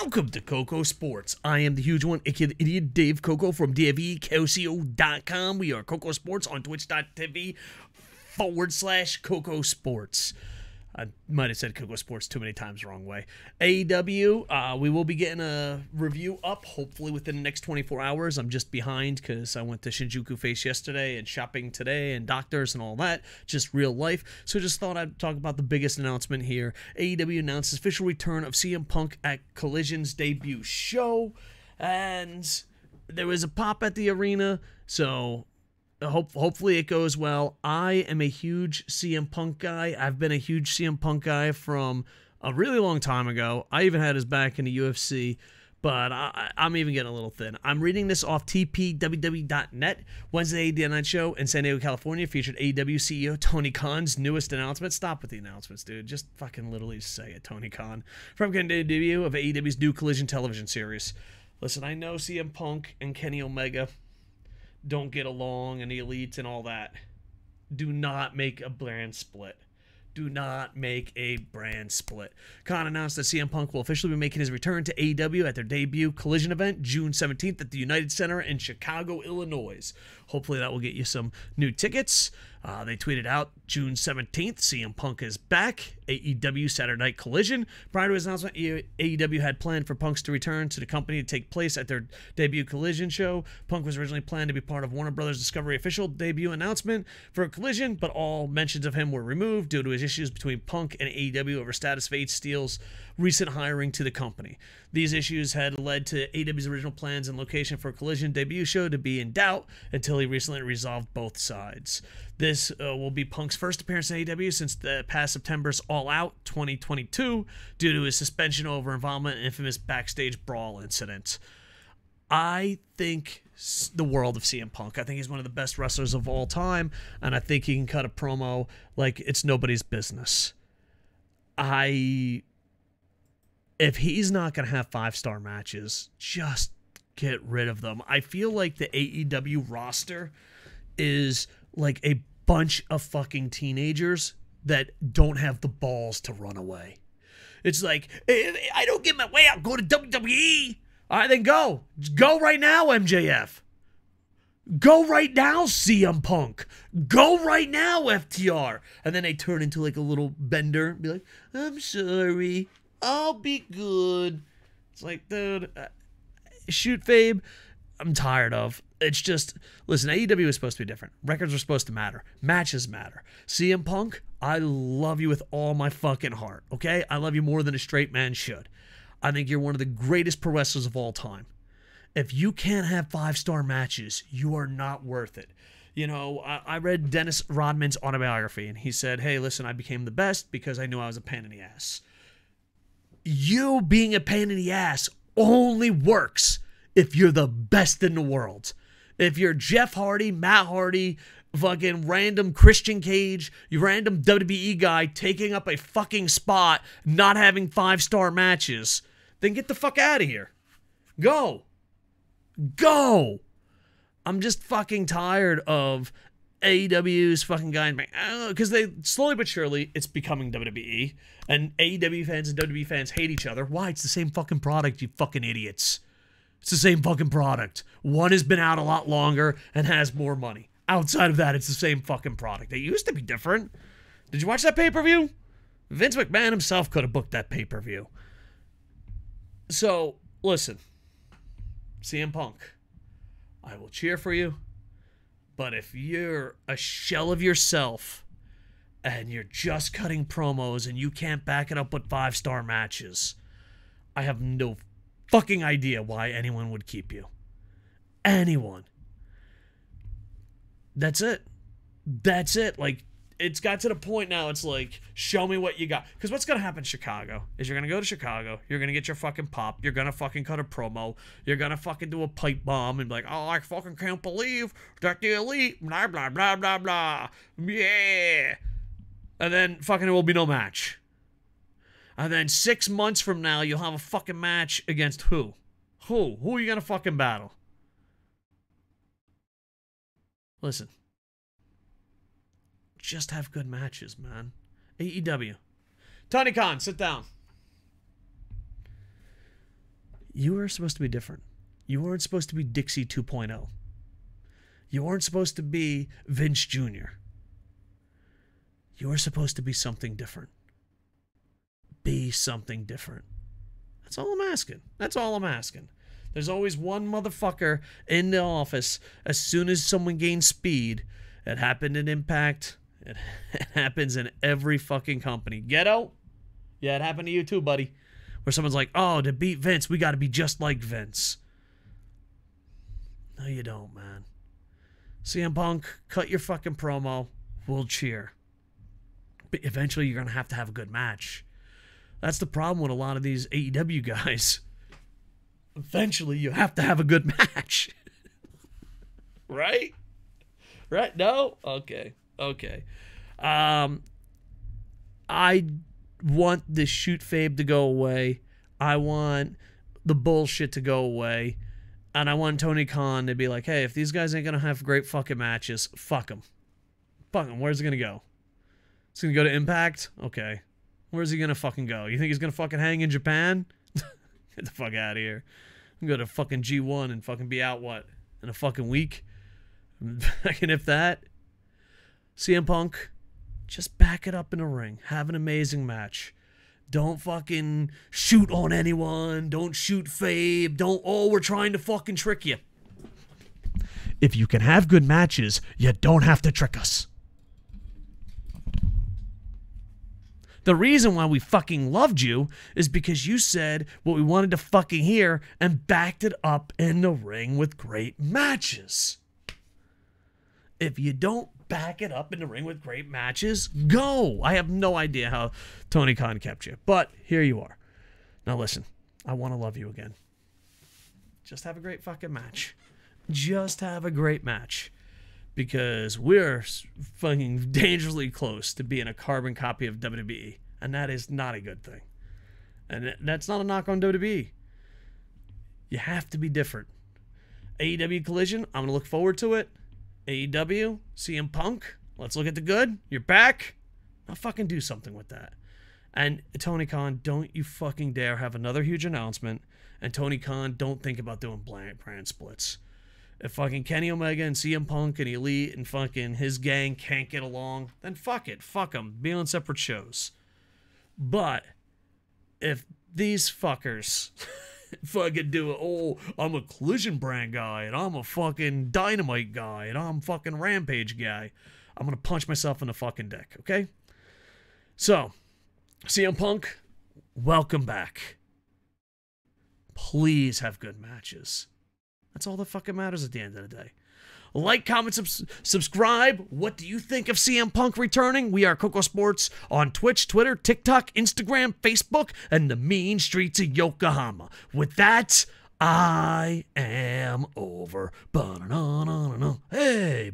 Welcome to Coco Sports. I am the huge one, aka the idiot, Dave Koco from davekoco.com. We are Coco Sports on twitch.tv/CocoSports. I might have said Coco Sports too many times wrong way. AEW, we will be getting a review up, hopefully within the next 24 hours. I'm just behind because I went to Shinjuku Face yesterday and shopping today and doctors and all that, just real life. So just thought I'd talk about the biggest announcement here. AEW announces official return of CM Punk at Collision's debut show. And there was a pop at the arena, so hopefully it goes well. I am a huge CM Punk guy. I've been a huge CM Punk guy from a really long time ago. I even had his back in the UFC, but I'm even getting a little thin. I'm reading this off TPWW.net. Wednesday, the night show in San Diego, California, featured AEW CEO Tony Khan's newest announcement. Stop with the announcements, dude. Just fucking literally say it, Tony Khan. From the debut of AEW's new Collision television series. Listen, I know CM Punk and Kenny Omega don't get along, and the elites and all that. Do not make a brand split. Do not make a brand split. Khan announced that CM Punk will officially be making his return to AEW at their debut Collision event June 17th at the United Center in Chicago, Illinois. Hopefully that will get you some new tickets. They tweeted out June 17th, CM Punk is back, AEW Saturday Night Collision. Prior to his announcement, AEW had planned for Punk's to return to the company to take place at their debut Collision show. Punk was originally planned to be part of Warner Brothers Discovery official debut announcement for Collision, but all mentions of him were removed due to his issues between Punk and AEW over status of H. Steel's recent hiring to the company. These issues had led to AEW's original plans and location for a Collision debut show to be in doubt until he recently resolved both sides. This will be Punk's first appearance in AEW since the past September's All Out 2022 due to his suspension over involvement in infamous backstage brawl incident. I think the world of CM Punk. I think he's one of the best wrestlers of all time, and I think he can cut a promo like it's nobody's business. If he's not going to have five-star matches, just get rid of them. I feel like the AEW roster is like a bunch of fucking teenagers that don't have the balls to run away. It's like, if I don't get my way out, go to WWE. All right, then go. Go right now, MJF. Go right now, CM Punk. Go right now, FTR. And then they turn into like a little bender and be like, I'm sorry, I'll be good. It's like, dude, shoot, Fabe, I'm tired of. It's just, listen, AEW is supposed to be different. Records are supposed to matter. Matches matter. CM Punk, I love you with all my fucking heart, okay? I love you more than a straight man should. I think you're one of the greatest pro wrestlers of all time. If you can't have five-star matches, you are not worth it. You know, I read Dennis Rodman's autobiography, and he said, hey, listen, I became the best because I knew I was a pain in the ass. You being a pain in the ass only works if you're the best in the world. If you're Jeff Hardy, Matt Hardy, fucking random Christian Cage, you random WWE guy taking up a fucking spot, not having five-star matches, then get the fuck out of here. Go. Go. I'm just fucking tired of AEW's fucking guy, because they slowly but surely it's becoming WWE, and AEW fans and WWE fans hate each other. Why? It's the same fucking product, you fucking idiots. It's the same fucking product. One has been out a lot longer and has more money. Outside of that, it's the same fucking product. They used to be different. Did you watch that pay-per-view? Vince McMahon himself could have booked that pay-per-view. So, listen, CM Punk, I will cheer for you. But if you're a shell of yourself and you're just cutting promos and you can't back it up with five-star matches, I have no fucking idea why anyone would keep you. Anyone. That's it. That's it. Like, it's got to the point now, it's like, show me what you got. Because what's going to happen in Chicago is you're going to go to Chicago, you're going to get your fucking pop, you're going to fucking cut a promo, you're going to fucking do a pipe bomb and be like, oh, I fucking can't believe that the elite, blah, blah, blah, blah, blah, yeah. And then fucking it will be no match. And then 6 months from now, you'll have a fucking match against who? Who? Who are you going to fucking battle? Listen. Just have good matches, man. AEW. Tony Khan, sit down. you were supposed to be different. You weren't supposed to be Dixie 2.0. You weren't supposed to be Vince Jr. You were supposed to be something different. Be something different. That's all I'm asking. That's all I'm asking. There's always one motherfucker in the office as soon as someone gains speed. It happened in Impact. It happens in every fucking company. Ghetto? Yeah, it happened to you too, buddy. Where someone's like, oh, to beat Vince, we got to be just like Vince. No, you don't, man. CM Punk, cut your fucking promo. We'll cheer. But eventually, you're going to have a good match. That's the problem with a lot of these AEW guys. Eventually, you have to have a good match. Right? Right? No? Okay. Okay. I want this shoot fabe to go away. I want the bullshit to go away. And I want Tony Khan to be like, hey, if these guys ain't going to have great fucking matches, fuck them. Fuck them. Where's it going to go? It's going to go to Impact? Okay. Where's he going to fucking go? You think he's going to fucking hang in Japan? Get the fuck out of here. I'm going to fucking G1 and fucking be out, what, in a fucking week? And if that, CM Punk, just back it up in the ring. Have an amazing match. Don't fucking shoot on anyone. Don't shoot Fabe. Don't, oh, we're trying to fucking trick you. If you can have good matches, you don't have to trick us. The reason why we fucking loved you is because you said what we wanted to fucking hear and backed it up in the ring with great matches. If you don't back it up in the ring with great matches, go. I have no idea how Tony Khan kept you, but here you are. Now listen, I want to love you again. Just have a great fucking match. Just have a great match. Because we're fucking dangerously close to being a carbon copy of WWE. And that is not a good thing. And that's not a knock on WWE. You have to be different. AEW Collision, I'm going to look forward to it. AEW, CM Punk, let's look at the good. You're back. Now fucking do something with that. And Tony Khan, don't you fucking dare have another huge announcement. And Tony Khan, don't think about doing brand splits. If fucking Kenny Omega and CM Punk and Elite and fucking his gang can't get along, then fuck it. Fuck them. Be on separate shows. But if these fuckers fucking do it, oh, I'm a Collision brand guy and I'm a fucking Dynamite guy and I'm fucking Rampage guy, I'm going to punch myself in the fucking dick, okay? So, CM Punk, welcome back. Please have good matches. That's all that fucking matters at the end of the day. Like, comment, subscribe. What do you think of CM Punk returning? We are KocoSports on Twitch, Twitter, TikTok, Instagram, Facebook, and the mean streets of Yokohama. With that, I am over. Ba-na-na-na-na-na. Hey,